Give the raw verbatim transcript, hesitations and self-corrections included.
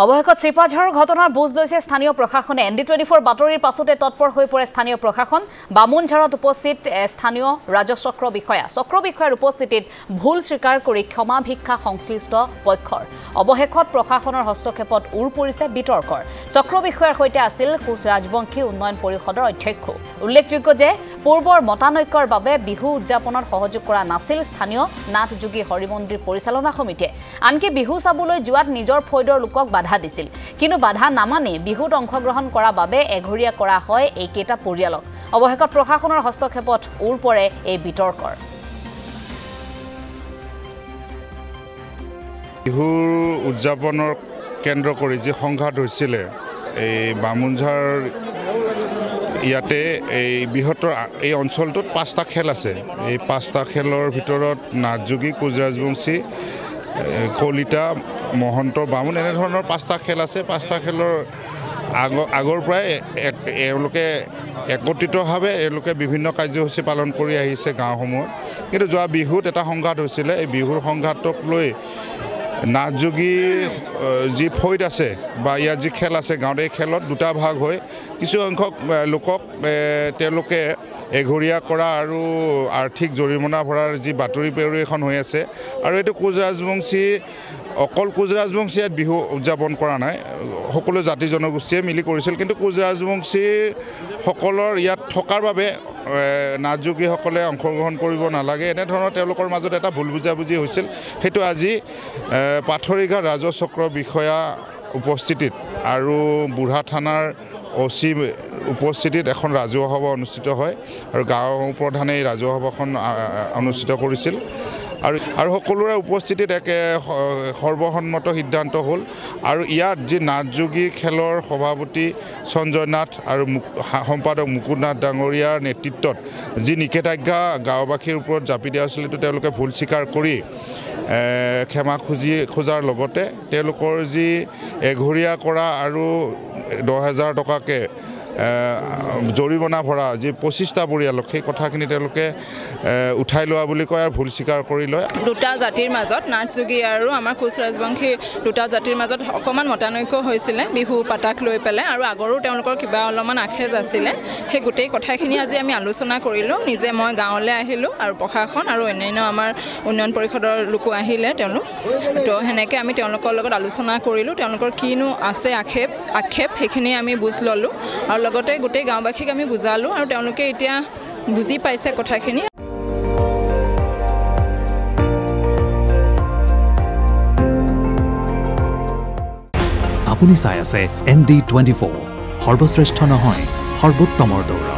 অৱশেষত চিপাঝাৰৰ ঘটনাৰ বুজ লৈছে স্থানীয় প্ৰশাসনে এন ডি টুৱেণ্টি ফ'ৰ বাতৰিৰ পাছতে তৎপৰ হৈ পৰে স্থানীয় প্ৰশাসন বামুণঝাৰত উপস্থিত স্থানীয় ৰাজচক্ৰ বিষয়া চক্ৰ বিষয়াৰ উপস্থিতিত ভুল স্বীকাৰ কৰি ক্ষমা ভিক্ষা সংশ্লিষ্ট পক্ষৰ অৱশেষত প্ৰশাসনৰ হস্তক্ষেপত উৰ পৰিছে বিতৰ্কৰ চক্ৰ বিষয়াৰ হৈতে আছিল কোচ ৰাজবংশী উন্নয়ন পৰিষদৰ অধ্যক্ষ উল্লেখযোগ্য যে পূৰ্বৰ মতানৈক্যৰ বাবে বিহু উদযাপনৰ সহযোগ কৰা নাছিল স্থানীয় নাথযোগী হৰিমন্দিৰ পৰিচালনা সমিতি আনকি বিহু চাবলৈ যোৱাত নিজৰ ফয়দৰ লোকক বাধা দিছিল কিন্তু বাধা নামানে বিহুত অংশগ্ৰহণ কৰা বাবে এঘৰিয়া কৰা হয় এই কেটা পৰিয়ালক অৱহেকত প্ৰশাসনৰ হস্তক্ষেপত উৰ পৰে এই বিতৰ্কৰ বিহু উদযাপনৰ কেন্দ্ৰ কৰি যে সংঘাত হৈছিল এই বামুণঝাৰ ইয়াতে এই বৃহত্তৰ এই অঞ্চলটোত পাঁচটা খেল আছে এই পাঁচটা খেলৰ ভিতৰত নাথযোগী কোচ ৰাজবংশী কলিতা মহন্ত বামুণ এনে ধৰণৰ পাঁচটা খেল আছে পাঁচটা খেলৰ আগৰ পৰাই এওঁলোকে একত্ৰিতভাৱে এওঁলোকে বিভিন্ন কাৰ্যসূচী পালন কৰি আহিছে গাঁওসমূহত কিন্তু যোৱা বিহুত এটা সংঘাত হৈছিলে এই বিহুৰ সংঘাতক লৈ নাথযোগী যি ফৈদ আছে বা ইয়াৰ যি খেল আছে গাঁৱত এই খেলত দুটা ভাগ হৈ কিছু সংখ্যক লোকক তেওঁলোকে এঘৰীয়া কৰা আৰু আৰ্থিক জৰিমনা ভৰাৰ যি বাতৰি পেৰুৱেখন হৈ আছে আৰু এইটো কোচ ৰাজবংশী অকল কোচ ৰাজবংশী ইয়াত বিহু উদযাপন কৰা নাই সকলো জাতি জনগোষ্ঠীয়ে মিলি কৰিছিল কিন্তু কোচ ৰাজবংশীসকলৰ ইয়াত থকাৰ বাবে নাথযোগীসকলে অংশগ্ৰহণ কৰিব নালাগে এনেধৰণৰ তেওঁলোকৰ মাজত এটা ভুল বুজাবুজি হৈছিল সেইটো আজি পাথৰিঘাট ৰাজচক্ৰ বিষয়া উপস্থিতিত আৰু বুঢ়া থানাৰ অচি উপস্থিতিত এখন ৰাজহুৱা সভা অনুষ্ঠিত হয় আৰু গাঁও প্ৰধানে এই ৰাজহুৱা সভাখন অনুষ্ঠিত কৰিছিল আৰু আৰু সকলোৰে উপস্থিতিত এক সৰ্বসন্মত সিদ্ধান্ত হ'ল আৰু ইয়াত যি নাথযোগী খেলৰ সভাপতি সঞ্জয় নাথ আৰু সম্পাদক মুকুট নাথ ডাঙৰীয়াৰ নেতৃত্বত যি নিষেধাজ্ঞা গাঁওবাসীৰ ওপৰত জাপি দিয়া হৈছিল তো তেওঁলোকে ভুল স্বীকাৰ কৰি ক্ষমা খুজি খোজাৰ লগতে তেওঁলোকৰ যি এঘৰীয়া কৰা আৰু দহ হাজাৰ টকাকে জৰিমনা ভৰা যে পঁচিছটা পৰিয়ালক সেই কথাখিনি তেওঁলোকে উঠাই লোৱা বুলি কয় আৰু ভুল স্বীকাৰ কৰি লয় দুটা জাতিৰ মাজত নাথযোগী আৰু আমাৰ কোচ ৰাজবংশী দুটা জাতিৰ মাজত অকণমান মতানৈক্য হৈছিলে বিহু পাতাক লৈ পেলাই আৰু আগৰো তেওঁলোকৰ কিবা অলপমান আখেজ আছিলে সেই গোটেই কথাখিনি আজি আমি আলোচনা কৰিলোঁ নিজে মই গাঁৱলৈ আহিলোঁ আৰু প্ৰশাসন আৰু অন্যান্য আমাৰ উন্নয়ন পৰিষদৰ লোকো আহিলে তেওঁলোক তো সেনেকৈ আমি তেওঁলোকৰ লগত আলোচনা কৰিলোঁ তেওঁলোকৰ কিনো আছে আক্ষেপ আক্ষেপ সেইখিনি আমি বুজ ল'লোঁ আৰু লগতে গোটেই গাঁওবাসীক আমি বুজালো আৰু তেওঁলোকে এতিয়া বুজি পাইছে কথাখিনি আপুনি চাই আছে এন ডি টুৱেণ্টি ফ'ৰ সৰ্বশ্ৰেষ্ঠ নহয় সৰ্বোত্তমৰ দৌৰা।